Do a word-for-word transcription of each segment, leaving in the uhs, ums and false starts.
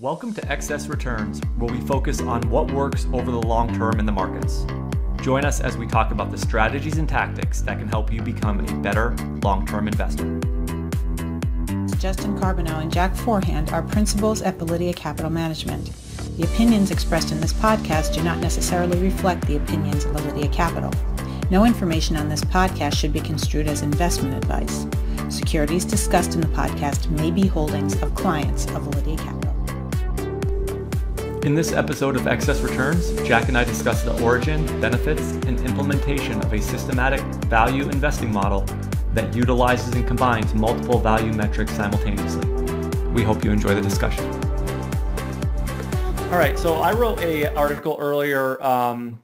Welcome to Excess Returns, where we focus on what works over the long term in the markets. Join us as we talk about the strategies and tactics that can help you become a better long-term investor. Justin Carbonneau and Jack Forehand are principals at Validea Capital Management. The opinions expressed in this podcast do not necessarily reflect the opinions of Validea Capital. No information on this podcast should be construed as investment advice. Securities discussed in the podcast may be holdings of clients of Validea Capital. In this episode of Excess Returns, Jack and I discuss the origin, benefits, and implementation of a systematic value investing model that utilizes and combines multiple value metrics simultaneously. We hope you enjoy the discussion. All right, so I wrote an article earlier um,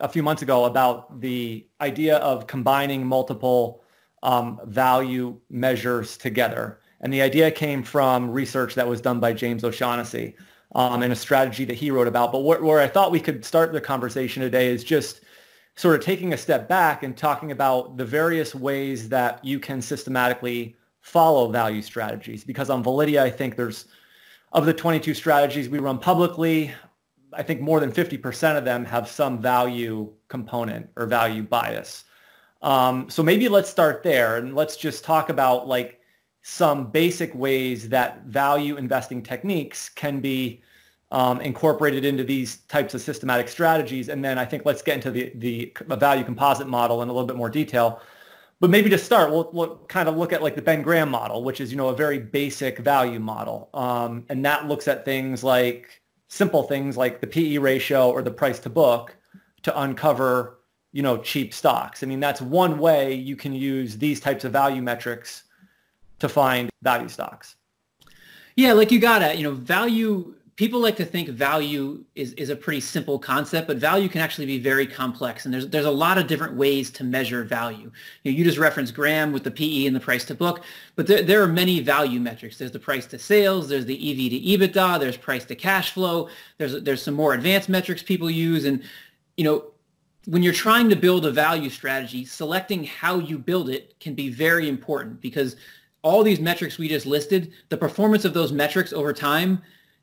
a few months ago about the idea of combining multiple um, value measures together. And the idea came from research that was done by James O'Shaughnessy. Um, and a strategy that he wrote about. But wh where I thought we could start the conversation today is just sort of taking a step back and talking about the various ways that you can systematically follow value strategies. Because on Validea, I think there's, of the twenty-two strategies we run publicly, I think more than fifty percent of them have some value component or value bias. Um, so maybe let's start there and let's just talk about like some basic ways that value investing techniques can be um, incorporated into these types of systematic strategies. And then I think let's get into the, the value composite model in a little bit more detail. But maybe to start, we'll, we'll kind of look at like the Ben Graham model, which is, you know, a very basic value model. Um, and that looks at things like simple things like the P E ratio or the price to book to uncover, you know, cheap stocks. I mean, that's one way you can use these types of value metrics to find value stocks. Yeah, like you gotta, you know, value, people like to think value is, is a pretty simple concept, but value can actually be very complex. And there's, there's a lot of different ways to measure value. You know, you just referenced Graham with the P E and the price to book, but there, there are many value metrics. There's the price to sales, there's the E V to EBITDA, there's price to cash flow, there's, there's some more advanced metrics people use. And, you know, when you're trying to build a value strategy, selecting how you build it can be very important because all these metrics we just listed, the performance of those metrics over time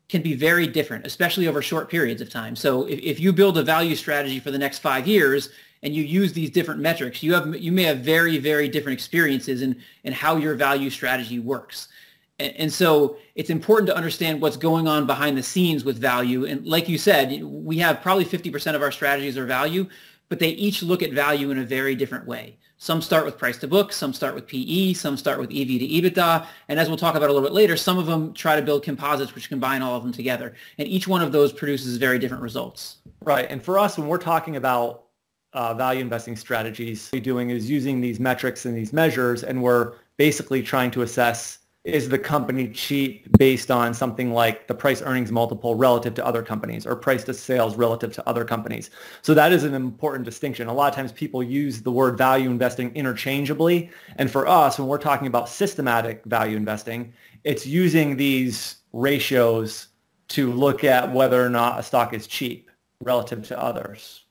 can be very different, especially over short periods of time. So if, if you build a value strategy for the next five years and you use these different metrics, you have you may have very, very different experiences in, in how your value strategy works. And, and so it's important to understand what's going on behind the scenes with value. And like you said, we have probably fifty percent of our strategies are value, but they each look at value in a very different way. Some start with price to book, some start with P E, some start with E V to EBITDA, and as we'll talk about a little bit later, some of them try to build composites which combine all of them together, and each one of those produces very different results. Right, and for us, when we're talking about uh, value investing strategies, what we're doing is using these metrics and these measures, and we're basically trying to assess, is the company cheap based on something like the price earnings multiple relative to other companies or price to sales relative to other companies? So that is an important distinction. A lot of times people use the word value investing interchangeably. And for us, when we're talking about systematic value investing, it's using these ratios to look at whether or not a stock is cheap relative to others.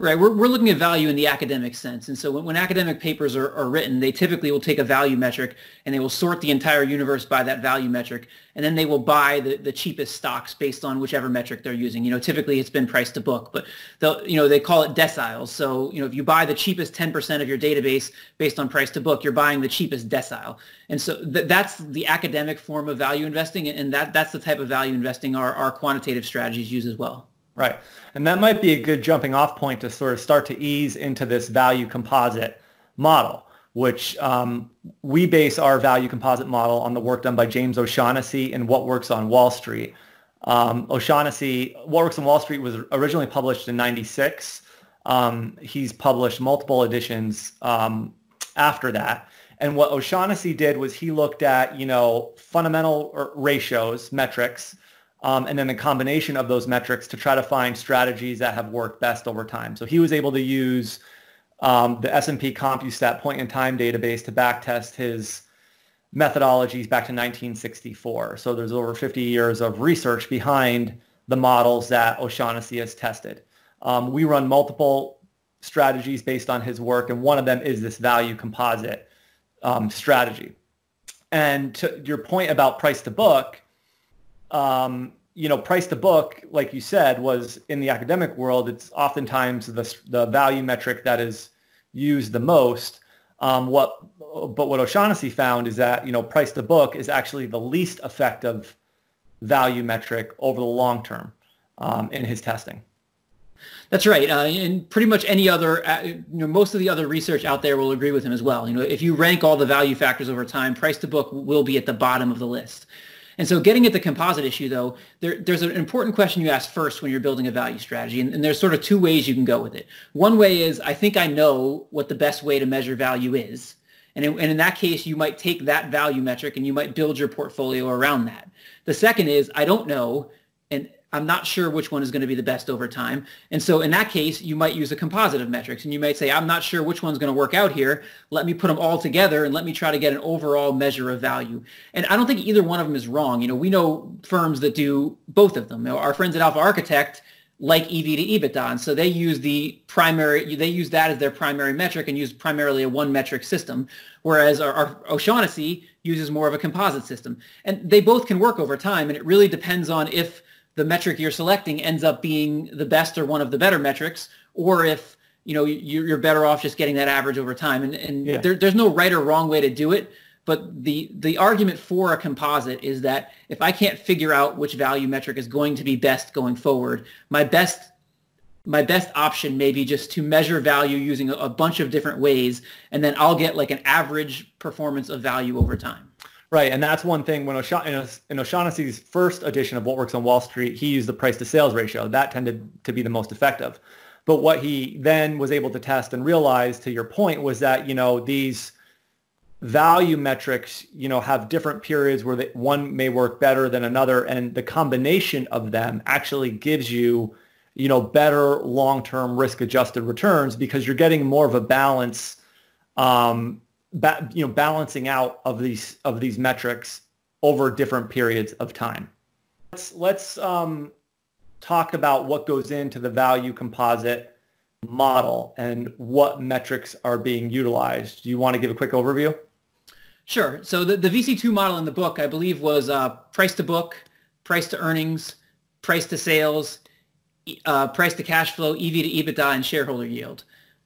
Right. We're, we're looking at value in the academic sense. And so when, when academic papers are, are written, they typically will take a value metric and they will sort the entire universe by that value metric. And then they will buy the, the cheapest stocks based on whichever metric they're using. You know, typically it's been price to book, but they'll, you know, they call it deciles. So, you know, if you buy the cheapest ten percent of your database based on price to book, you're buying the cheapest decile. And so th that's the academic form of value investing. And that, that's the type of value investing our, our quantitative strategies use as well. Right. And that might be a good jumping off point to sort of start to ease into this value composite model, which um, we base our value composite model on the work done by James O'Shaughnessy in What Works on Wall Street. Um, O'Shaughnessy, What Works on Wall Street was originally published in ninety-six. Um, he's published multiple editions um, after that. And what O'Shaughnessy did was he looked at, you know, fundamental ratios, metrics, Um, and then the combination of those metrics to try to find strategies that have worked best over time. So he was able to use um, the S and P CompuStat point in time database to backtest his methodologies back to nineteen sixty-four. So there's over fifty years of research behind the models that O'Shaughnessy has tested. Um, we run multiple strategies based on his work, and one of them is this value composite um, strategy. And to your point about price to book, um, you know, price to book, like you said, was in the academic world, it's oftentimes the, the value metric that is used the most. Um, what, but what O'Shaughnessy found is that, you know, price to book is actually the least effective value metric over the long term um, in his testing. That's right. Uh, and pretty much any other, uh, you know, most of the other research out there will agree with him as well. You know, if you rank all the value factors over time, price to book will be at the bottom of the list. And so getting at the composite issue, though, there, there's an important question you ask first when you're building a value strategy. And, and there's sort of two ways you can go with it. One way is, I think I know what the best way to measure value is. And in, and in that case, you might take that value metric and you might build your portfolio around that. The second is, I don't know, and I'm not sure which one is going to be the best over time. And so in that case, you might use a composite of metrics. And you might say, I'm not sure which one's going to work out here. Let me put them all together and let me try to get an overall measure of value. And I don't think either one of them is wrong. You know, we know firms that do both of them. You know, our friends at Alpha Architect like E V to EBITDA. And so they use the primary, they use that as their primary metric and use primarily a one metric system. Whereas our, our O'Shaughnessy uses more of a composite system. And they both can work over time. And it really depends on if the metric you're selecting ends up being the best or one of the better metrics, or if you know you're better off just getting that average over time. And, and yeah. there, there's no right or wrong way to do it. But the the argument for a composite is that if I can't figure out which value metric is going to be best going forward, my best my best option may be just to measure value using a, a bunch of different ways, and then I'll get like an average performance of value over time. Right, and that's one thing. When O'Sha- in O'Shaughnessy's first edition of What Works on Wall Street, he used the price-to-sales ratio. That tended to be the most effective. But what he then was able to test and realize, to your point, was that you know these value metrics, you know, have different periods where the, one may work better than another, and the combination of them actually gives you, you know, better long-term risk-adjusted returns because you're getting more of a balance. Um, Ba you know, balancing out of these of these metrics over different periods of time. Let's let's um, talk about what goes into the value composite model and what metrics are being utilized. Do you want to give a quick overview? Sure. So the the V C two model in the book, I believe, was uh, price to book, price to earnings, price to sales, uh, price to cash flow, E V to EBITDA, and shareholder yield.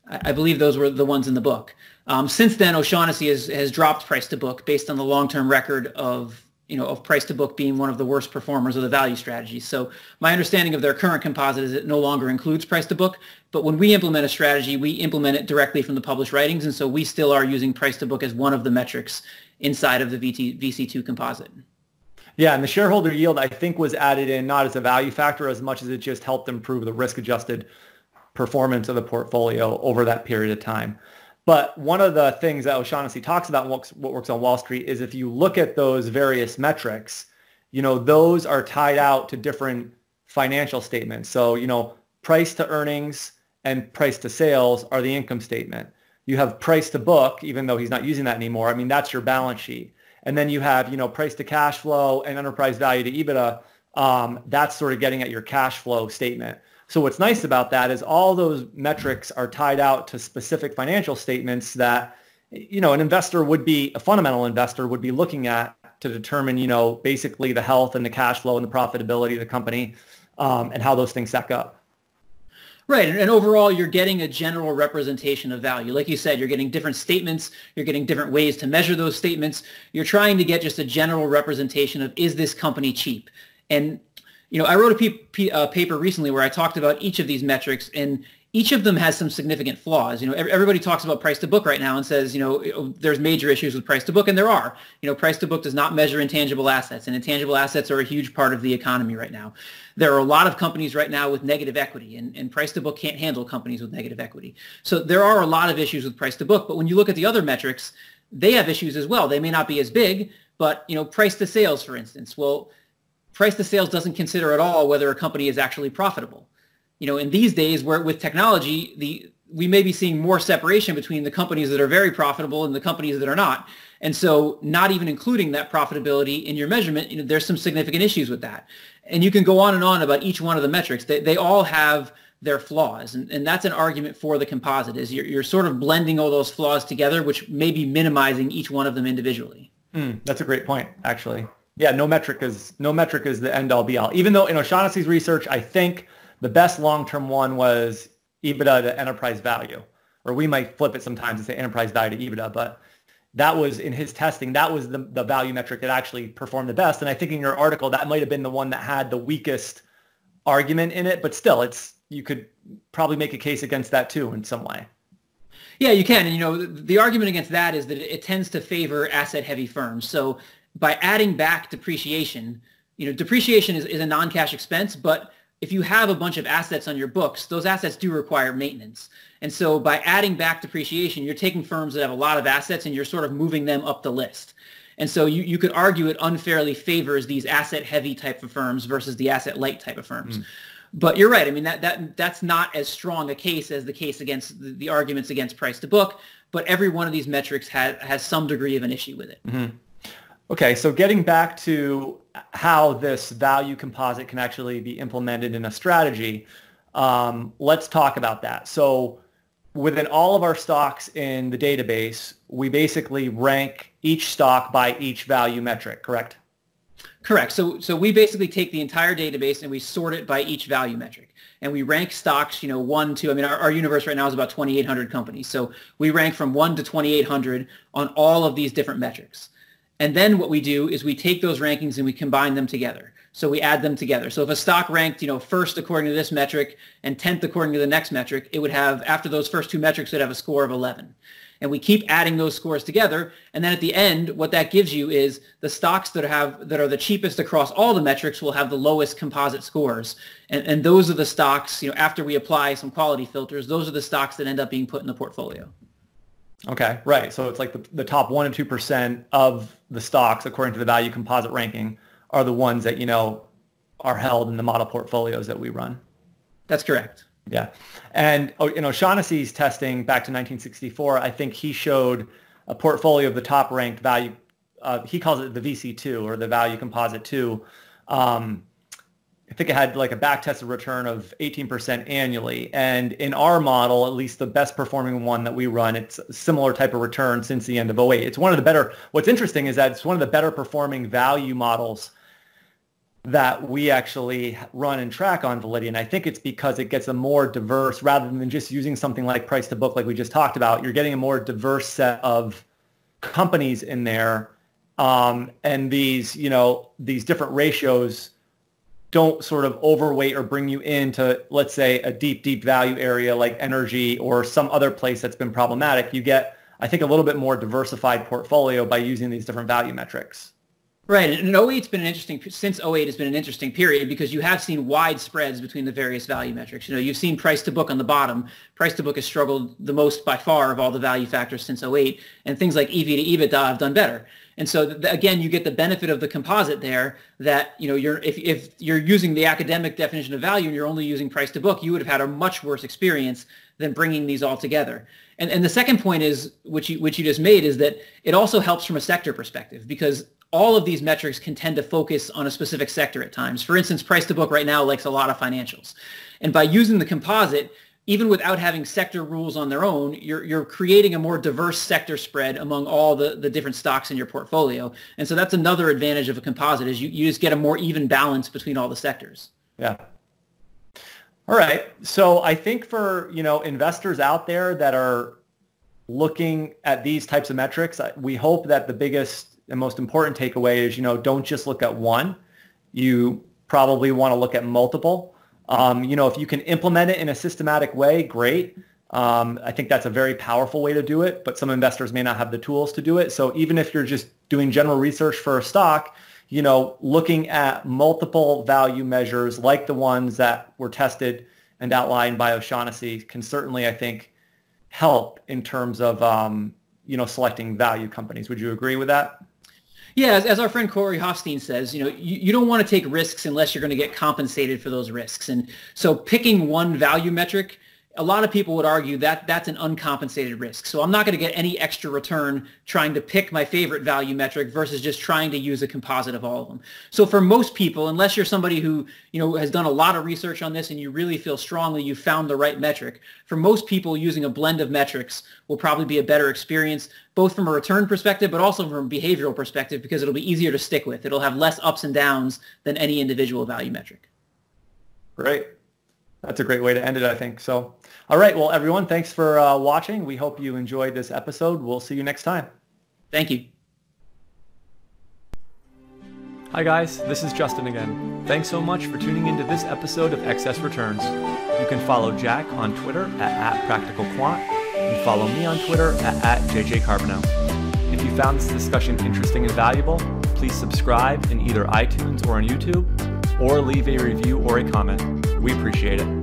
I, I believe those were the ones in the book. Um, since then, O'Shaughnessy has, has dropped price to book based on the long-term record of, you know, of price to book being one of the worst performers of the value strategy. So my understanding of their current composite is it no longer includes price to book. But when we implement a strategy, we implement it directly from the published writings. And so we still are using price to book as one of the metrics inside of the V C two composite. Yeah, and the shareholder yield, I think, was added in not as a value factor as much as it just helped improve the risk-adjusted performance of the portfolio over that period of time. But one of the things that O'Shaughnessy talks about in What Works on Wall Street is if you look at those various metrics, you know, those are tied out to different financial statements. So, you know, price to earnings and price to sales are the income statement. You have price to book, even though he's not using that anymore. I mean, that's your balance sheet. And then you have, you know, price to cash flow and enterprise value to EBITDA. Um, that's sort of getting at your cash flow statement. So what's nice about that is all those metrics are tied out to specific financial statements that, you know, an investor would be, a fundamental investor would be looking at to determine, you know, basically the health and the cash flow and the profitability of the company um, and how those things stack up. Right. And overall, you're getting a general representation of value. Like you said, you're getting different statements. You're getting different ways to measure those statements. You're trying to get just a general representation of, is this company cheap? And you know, I wrote a uh, paper recently where I talked about each of these metrics, and each of them has some significant flaws. You know, everybody talks about price to book right now and says, you know, there's major issues with price to book, and there are. You know, price to book does not measure intangible assets, and intangible assets are a huge part of the economy right now. There are a lot of companies right now with negative equity, and, and price to book can't handle companies with negative equity. So there are a lot of issues with price to book, but when you look at the other metrics, they have issues as well. They may not be as big, but, you know, price to sales, for instance, well, price to sales doesn't consider at all whether a company is actually profitable. You know, in these days where with technology, the we may be seeing more separation between the companies that are very profitable and the companies that are not. And so not even including that profitability in your measurement, you know, there's some significant issues with that. And you can go on and on about each one of the metrics. They, they all have their flaws. And, and that's an argument for the composite is you're, you're sort of blending all those flaws together, which may be minimizing each one of them individually. Mm, that's a great point, actually. Yeah, no metric is no metric is the end all be all. Even though in O'Shaughnessy's research, I think the best long-term one was EBITDA to enterprise value, or we might flip it sometimes and say enterprise value to EBITDA, but that was in his testing, that was the, the value metric that actually performed the best. And I think in your article, that might have been the one that had the weakest argument in it, but still, it's you could probably make a case against that too in some way. Yeah, you can. And you know, the, the argument against that is that it, it tends to favor asset-heavy firms. So by adding back depreciation, you know, depreciation is, is a non-cash expense, but if you have a bunch of assets on your books, those assets do require maintenance. And so by adding back depreciation, you're taking firms that have a lot of assets and you're sort of moving them up the list. And so you, you could argue it unfairly favors these asset-heavy type of firms versus the asset-light type of firms. Mm. But you're right. I mean, that, that that's not as strong a case as the case against the, the arguments against price to book, but every one of these metrics has, has some degree of an issue with it. Mm-hmm. Okay, so getting back to how this value composite can actually be implemented in a strategy, um, let's talk about that. So within all of our stocks in the database, we basically rank each stock by each value metric, correct? Correct. So, so we basically take the entire database and we sort it by each value metric. And we rank stocks, you know, one to, I mean, our, our universe right now is about twenty-eight hundred companies. So we rank from one to twenty-eight hundred on all of these different metrics. And then what we do is we take those rankings and we combine them together. So we add them together. So if a stock ranked, you know, first according to this metric and tenth according to the next metric, it would have, after those first two metrics, it would have a score of eleven. And we keep adding those scores together. And then at the end, what that gives you is the stocks that have that are the cheapest across all the metrics will have the lowest composite scores. And, and those are the stocks, you know, after we apply some quality filters, those are the stocks that end up being put in the portfolio. Okay, right. So it's like the, the top one and two percent of the stocks, according to the value composite ranking, are the ones that, you know, are held in the model portfolios that we run. That's correct. Yeah. And in O'Shaughnessy's testing back to nineteen sixty-four, I think he showed a portfolio of the top ranked value. Uh, he calls it the V C two or the value composite two. Um, I think it had like a back-tested return of eighteen percent annually. And in our model, at least the best performing one that we run, it's a similar type of return since the end of oh eight. It's one of the better, what's interesting is that it's one of the better performing value models that we actually run and track on Validea. And I think it's because it gets a more diverse, rather than just using something like price to book like we just talked about, you're getting a more diverse set of companies in there. Um, and these, you know, these different ratios don't sort of overweight or bring you into, let's say, a deep, deep value area like energy or some other place that's been problematic. You get, I think, a little bit more diversified portfolio by using these different value metrics. Right. And oh eight's been an interesting, since oh eight has been an interesting period because you have seen wide spreads between the various value metrics. You know, you've seen price to book on the bottom. Price to book has struggled the most by far of all the value factors since oh eight, and things like E V to EBITDA have done better. And so, again, you get the benefit of the composite there that, you know, you're, if, if you're using the academic definition of value and you're only using price to book, you would have had a much worse experience than bringing these all together. And, and the second point is, which you, which you just made, is that it also helps from a sector perspective because all of these metrics can tend to focus on a specific sector at times. For instance, price to book right now likes a lot of financials. And by using the composite, even without having sector rules on their own, you're, you're creating a more diverse sector spread among all the, the different stocks in your portfolio. And so that's another advantage of a composite is you, you just get a more even balance between all the sectors. Yeah. All right. So I think for, you know, investors out there that are looking at these types of metrics, we hope that the biggest and most important takeaway is, you know, don't just look at one. You probably want to look at multiple. Um, you know, if you can implement it in a systematic way, great. Um, I think that's a very powerful way to do it, but some investors may not have the tools to do it. So even if you're just doing general research for a stock, you know, looking at multiple value measures like the ones that were tested and outlined by O'Shaughnessy can certainly, I think, help in terms of, um, you know, selecting value companies. Would you agree with that? Yeah, as, as our friend Corey Hoffstein says, you know, you, you don't want to take risks unless you're going to get compensated for those risks. And so picking one value metric a lot of people would argue that that's an uncompensated risk. So I'm not going to get any extra return trying to pick my favorite value metric versus just trying to use a composite of all of them. So for most people, unless you're somebody who, you know, has done a lot of research on this and you really feel strongly you found the right metric, for most people using a blend of metrics will probably be a better experience, both from a return perspective but also from a behavioral perspective, because it'll be easier to stick with. It'll have less ups and downs than any individual value metric. Great. That's a great way to end it, I think. So, all right. Well, everyone, thanks for uh, watching. We hope you enjoyed this episode. We'll see you next time. Thank you. Hi, guys. This is Justin again. Thanks so much for tuning into this episode of Excess Returns. You can follow Jack on Twitter at, at PracticalQuant and follow me on Twitter at, at JJCarbonneau. If you found this discussion interesting and valuable, please subscribe in either iTunes or on YouTube, or leave a review or a comment. We appreciate it.